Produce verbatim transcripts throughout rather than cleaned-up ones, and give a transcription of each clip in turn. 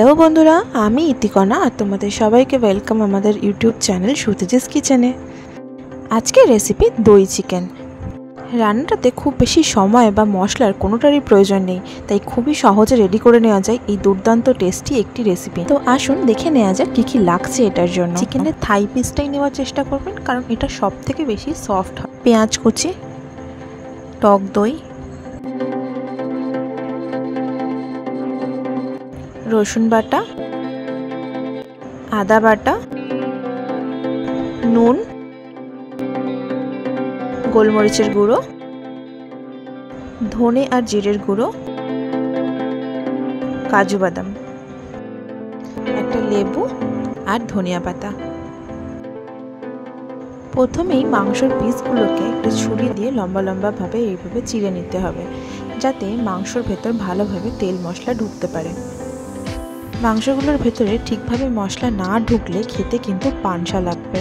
Hello বন্ধুরা, আমি ইতিকোনা আর তোমাদের সবাইকে ওয়েলকাম আমাদের ইউটিউব চ্যানেল শুটেজেস কিচেনে। আজকে রেসিপি দই চিকেন। রান্নাটাতে খুব বেশি সময় বা মশলার কোনোটারই প্রয়োজন নেই, তাই খুবই সহজে রেডি করে নেওয়া যায় এই দুর্দান্ত টেস্টি একটি রেসিপি। তো আসুন দেখে নেওয়া যাক কী কী লাগছে এটার জন্য। চিকেনের থাই পিসটাই নেওয়ার চেষ্টা করবেন, কারণ এটা সব থেকে বেশি সফট হয়। পেঁয়াজ কুচি, টক দই, রসুন বাটা, আদা বাটা, নুন, গোলমরিচের গুঁড়ো, ধনে আর জিরের গুঁড়ো, কাজু বাদাম, একটা লেবু আর ধনিয়া পাতা। প্রথমেই মাংসের পিসগুলোকে একটু ছুরি দিয়ে লম্বা লম্বাভাবে এইভাবে চিড়ে নিতে হবে, যাতে মাংসর ভেতর ভালোভাবে তেল মশলা ঢুকতে পারে। মাংসগুলোর ভেতরে ঠিকভাবে মশলা না ঢুকলে খেতে কিন্তু পানসা লাগবে।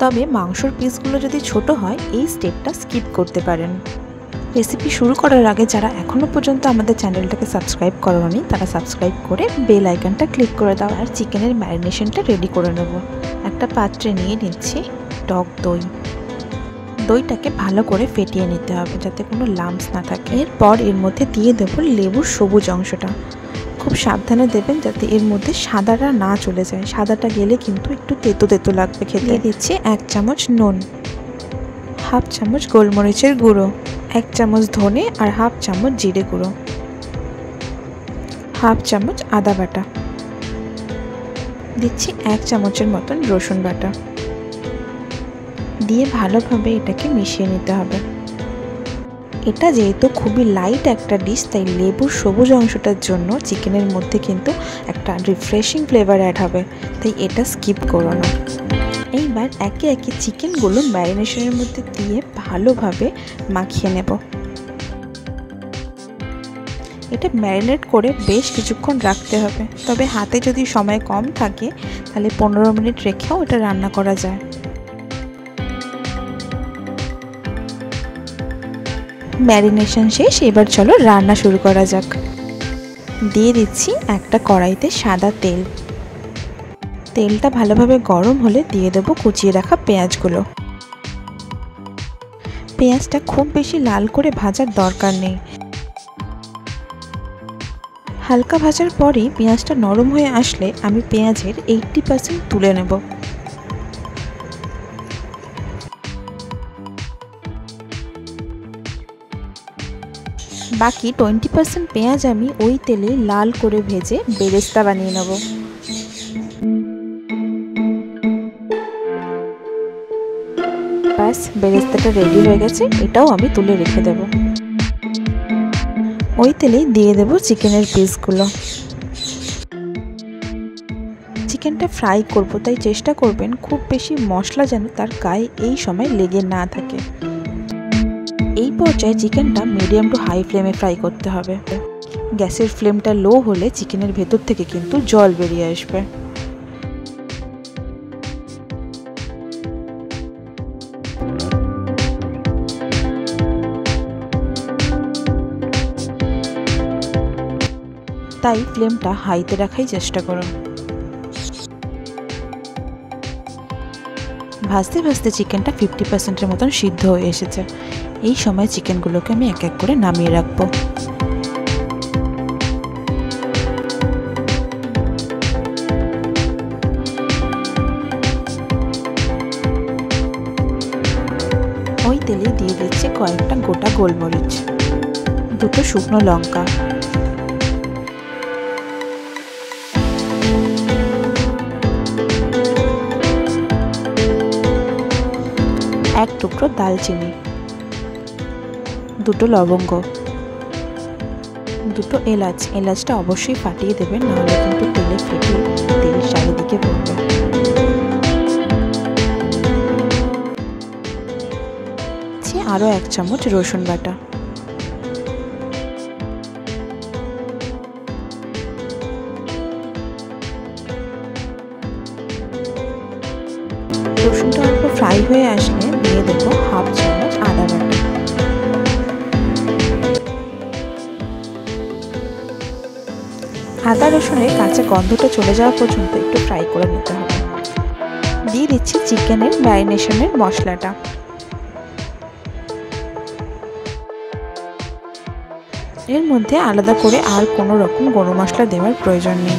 তবে মাংসর পিসগুলো যদি ছোট হয়, এই স্টেপটা স্কিপ করতে পারেন। রেসিপি শুরু করার আগে যারা এখনও পর্যন্ত আমাদের চ্যানেলটাকে সাবস্ক্রাইব করোনি, তারা সাবস্ক্রাইব করে বেল আইকনটা ক্লিক করে দাও। আর চিকেনের ম্যারিনেশনটা রেডি করে নেব। একটা পাত্রে নিয়ে নিচ্ছি টক দই। দইটাকে ভালো করে ফেটিয়ে নিতে হবে যাতে কোনো লাম্পস না থাকে। এরপর এর মধ্যে দিয়ে দেবো লেবুর সবুজ অংশটা। খুব সাবধানে দেবেন যাতে এর মধ্যে সাদাটা না চলে যায়, সাদাটা গেলে কিন্তু একটু তেতো তেতো লাগবে খেতে। দিচ্ছি এক চামচ নুন, হাফ চামচ গোলমরিচের গুঁড়ো, এক চামচ ধনে আর হাফ চামচ জিরে গুঁড়ো, হাফ চামচ আদা বাটা, দিচ্ছি এক চামচের মতন রসুন বাটা, দিয়ে ভালোভাবে এটাকে মিশিয়ে নিতে হবে। এটা যেহেতু খুবই লাইট একটা ডিশ, তাই লেবুর সবুজ অংশটার জন্য চিকেনের মধ্যে কিন্তু একটা রিফ্রেশিং ফ্লেভার অ্যাড হবে, তাই এটা স্কিপ করো না। এইবার একে একে চিকেনগুলো ম্যারিনেশনের মধ্যে দিয়ে ভালোভাবে মাখিয়ে নেব। এটা ম্যারিনেট করে বেশ কিছুক্ষণ রাখতে হবে, তবে হাতে যদি সময় কম থাকে তাহলে পনেরো মিনিট রেখেও এটা রান্না করা যায়। ম্যারিনেশন শেষ, এবার চলো রান্না শুরু করা যাক। দিয়ে দিচ্ছি একটা কড়াইতে সাদা তেল। তেলটা ভালোভাবে গরম হলে দিয়ে দেবো কুচিয়ে রাখা পেঁয়াজগুলো। পেঁয়াজটা খুব বেশি লাল করে ভাজার দরকার নেই। হালকা ভাজার পরেই পেঁয়াজটা নরম হয়ে আসলে আমি পেঁয়াজের এইট্টি পার্সেন্ট তুলে নেব। বাকি টোয়েন্টি পার্সেন্ট পেঁয়াজ আমি ওই তেলে লাল করে ভেজে বেরেস্তা বানিয়ে নেব। ব্যাস, বেরেস্তাটা রেডি হয়ে গেছে। এটাও আমি তুলে রেখে দেব। ওই তেলে দিয়ে দেব চিকেনের পিসগুলো। চিকেনটা ফ্রাই করব, তাই চেষ্টা করবেন খুব বেশি মশলা যেন তার গায়ে এই সময় লেগে না থাকে। এই পর্যায়ে চিকেনটা মিডিয়াম টু হাই ফ্লেমে ফ্রাই করতে হবে। গ্যাসের ফ্লেমটা লো হলে চিকেনের ভেতর থেকে কিন্তু জল বেরিয়ে আসবে। তাই ফ্লেমটা হাইতে রাখাই চেষ্টা করুন। ভাজতে ভাজতে চিকেনটা ফিফটি পার্সেন্টের মতন সিদ্ধ হয়ে এসেছে। এই সময় চিকেনগুলোকে আমি এক এক করে নামিয়ে রাখবো। ওই তেলে দিয়ে দিচ্ছি কয়েকটা গোটা গোলমরিচ, দুটো শুকনো লঙ্কা, এক টুকরো দালচিনি, দুটো লবঙ্গ, দুটো এলাচ। এলাচটা অবশ্যই ফাটিয়ে দেবেন, নাহলে কিন্তু তেলে ফেটে তেল চারিদিকে পড়বে। আরও এক চামচ রসুন বাটা, রসুনটা অল্প ফ্রাই হয়ে আসলে দিয়ে দেবো হাফ চামচ আদা বাটা। আদা রসুনের কাঁচা গন্ধটা চলে যাওয়া পর্যন্ত একটু ফ্রাই করে নিতে হবে। দিয়ে দিচ্ছি চিকেনের ম্যারিনেশনের মশলাটা। এর মধ্যে আলাদা করে আর কোনো রকম গরম মশলা দেওয়ার প্রয়োজন নেই।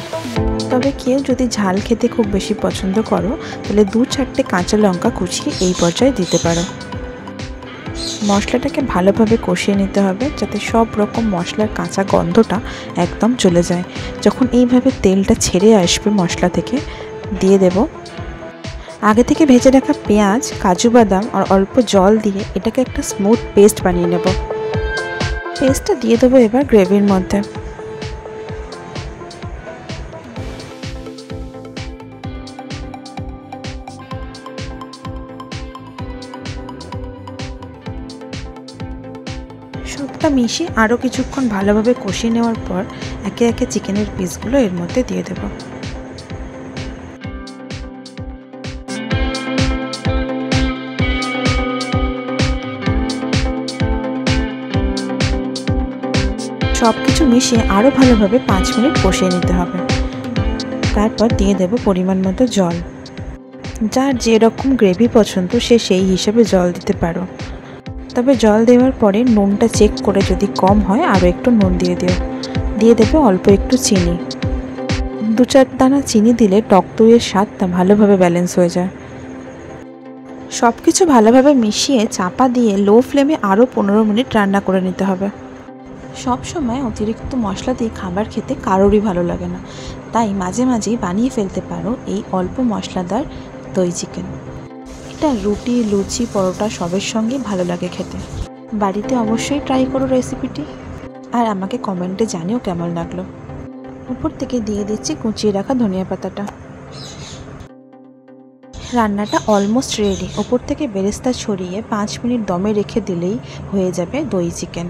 তবে কেউ যদি ঝাল খেতে খুব বেশি পছন্দ করো তাহলে দু চারটে কাঁচা লঙ্কা কুচিয়ে এই পর্যায়ে দিতে পারো। মশলাটাকে ভালোভাবে কষিয়ে নিতে হবে যাতে সব রকম মশলার কাঁচা গন্ধটা একদম চলে যায়। যখন এইভাবে তেলটা ছেড়ে আসবে মশলা থেকে, দিয়ে দেব আগে থেকে ভেজে রাখা পেঁয়াজ, কাজু বাদাম আর অল্প জল দিয়ে এটাকে একটা স্মুথ পেস্ট বানিয়ে নেব। পেস্টটা দিয়ে দেবো এবার গ্রেভির মধ্যে। সবটা মিশিয়ে আরও কিছুক্ষণ ভালোভাবে কষিয়ে নেওয়ার পর একে একে চিকেনের পিসগুলো এর মধ্যে দিয়ে দেব। সব কিছু মিশিয়ে আরও ভালোভাবে পাঁচ মিনিট কষিয়ে নিতে হবে। তারপর দিয়ে দেব পরিমাণ মতো জল। যার যেরকম গ্রেভি পছন্দ সে সেই হিসাবে জল দিতে পারো। তবে জল দেওয়ার পরে নুনটা চেক করে যদি কম হয় আরও একটু নুন দিয়ে দিও। দিয়ে দেবে অল্প একটু চিনি। দু চার দানা চিনি দিলে টক দইয়ের স্বাদটা ভালোভাবে ব্যালেন্স হয়ে যায়। সব কিছু ভালোভাবে মিশিয়ে চাপা দিয়ে লো ফ্লেমে আরও পনেরো মিনিট রান্না করে নিতে হবে। সব সময় অতিরিক্ত মশলা দিয়ে খাবার খেতে কারোরই ভালো লাগে না, তাই মাঝে মাঝেই বানিয়ে ফেলতে পারো এই অল্প মশলাদার দই চিকেন। এটা রুটি, লুচি, পরোটা সবের সঙ্গে ভালো লাগে খেতে। বাড়িতে অবশ্যই ট্রাই করো রেসিপিটি আর আমাকে কমেন্টে জানিও কেমন লাগলো। উপর থেকে দিয়ে দিচ্ছি কুচিয়ে রাখা ধনিয়া পাতাটা। রান্নাটা অলমোস্ট রেডি। উপর থেকে বেরেস্তা ছড়িয়ে পাঁচ মিনিট দমে রেখে দিলেই হয়ে যাবে দই চিকেন।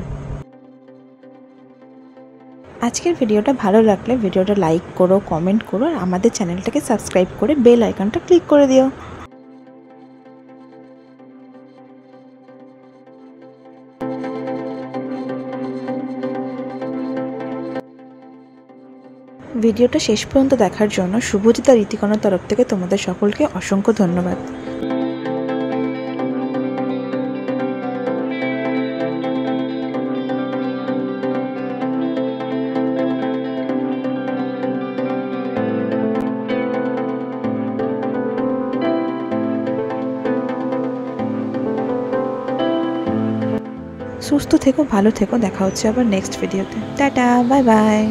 আজকের ভিডিওটা ভালো লাগলে ভিডিওটা লাইক করো, কমেন্ট করো আর আমাদের চ্যানেলটাকে সাবস্ক্রাইব করে বেল আইকনটা ক্লিক করে দিও। ভিডিওটা শেষ পর্যন্ত দেখার জন্য শুভজিৎ আর ইতিকণার তরফ থেকে তোমাদের সকলকে অসংখ্য ধন্যবাদ। সুস্থ থেকো, ভালো থেকো, দেখা হচ্ছে আবার নেক্সট ভিডিওতে। Tata, bye by.